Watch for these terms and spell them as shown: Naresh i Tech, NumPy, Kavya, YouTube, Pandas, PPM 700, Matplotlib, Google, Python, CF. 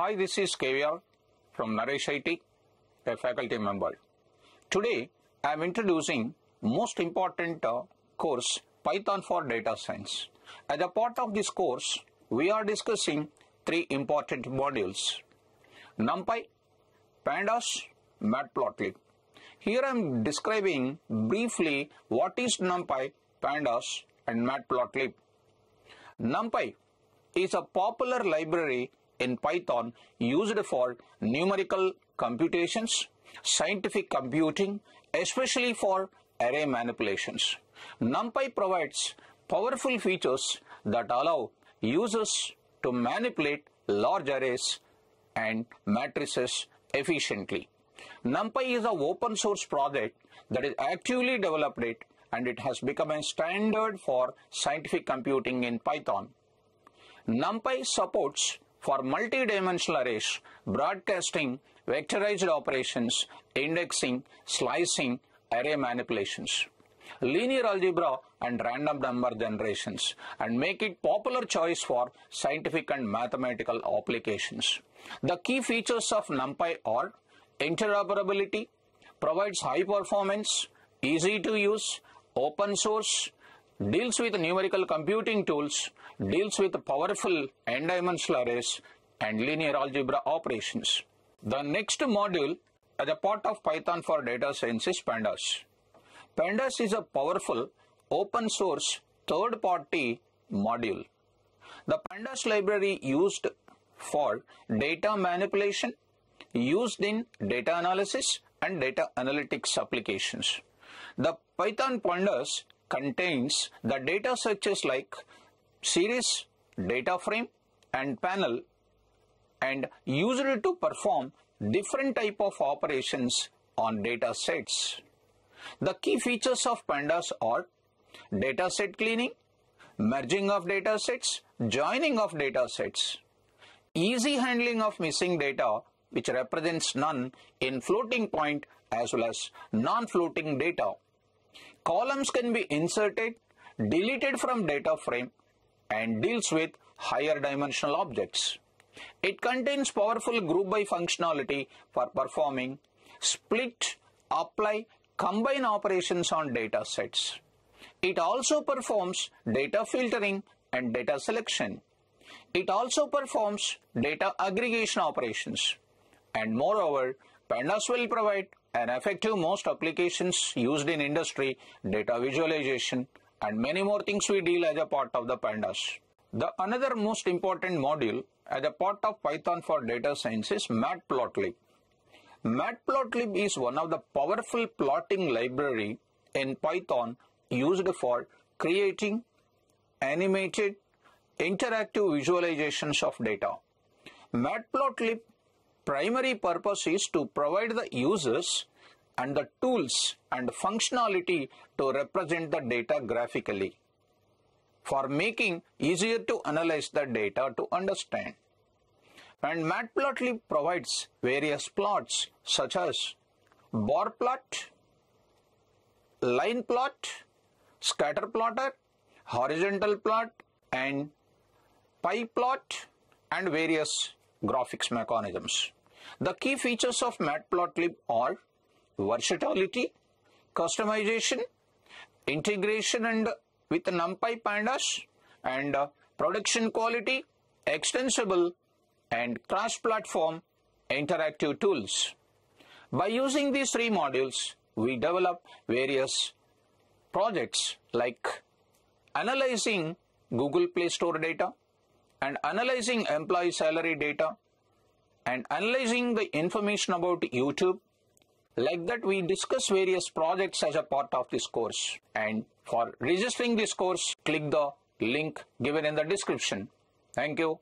Hi, this is Kavya from Naresh i Tech, a faculty member. Today, I am introducing most important course, Python for Data Science. As a part of this course, we are discussing three important modules: NumPy, Pandas, Matplotlib. Here I am describing briefly what is NumPy, Pandas and Matplotlib. NumPy is a popular library in Python used for numerical computations, scientific computing, especially for array manipulations. NumPy provides powerful features that allow users to manipulate large arrays and matrices efficiently. NumPy is an open source project that is actively developed and it has become a standard for scientific computing in Python. NumPy supports for multi-dimensional arrays, broadcasting, vectorized operations, indexing, slicing, array manipulations, linear algebra and random number generations, and make it popular choice for scientific and mathematical applications. The key features of NumPy are interoperability, provides high performance, easy to use, open source, deals with numerical computing tools, deals with powerful n-dimensional arrays and linear algebra operations. The next module as a part of Python for Data Science is Pandas. Pandas is a powerful open source third-party module. The Pandas library used for data manipulation, used in data analysis and data analytics applications. The Python Pandas contains the data structures like series, data frame and panel, and used to perform different type of operations on data sets. The key features of Pandas are data set cleaning, merging of data sets, joining of data sets, easy handling of missing data which represents none in floating point as well as non-floating data. Columns can be inserted, deleted from data frame, and deals with higher dimensional objects. It contains powerful group by functionality for performing split, apply, combine operations on data sets. It also performs data filtering and data selection. It also performs data aggregation operations. And moreover, Pandas will provide an effective most applications used in industry, data visualization, and many more things we deal as a part of the Pandas. The another most important module as a part of Python for Data Science is Matplotlib. Matplotlib is one of the powerful plotting library in Python used for creating animated interactive visualizations of data. Matplotlib primary purpose is to provide the users and the tools and functionality to represent the data graphically, for making easier to analyze the data to understand. And Matplotlib provides various plots such as bar plot, line plot, scatter plotter, horizontal plot, and pie plot, and various graphics mechanisms. The key features of Matplotlib are versatility, customization, integration and with NumPy, Pandas, and production quality, extensible and cross-platform interactive tools. By using these three modules, we develop various projects like analyzing Google Play Store data, and analyzing employee salary data, and analyzing the information about YouTube. Like that, we discuss various projects as a part of this course. And for registering this course, click the link given in the description. Thank you.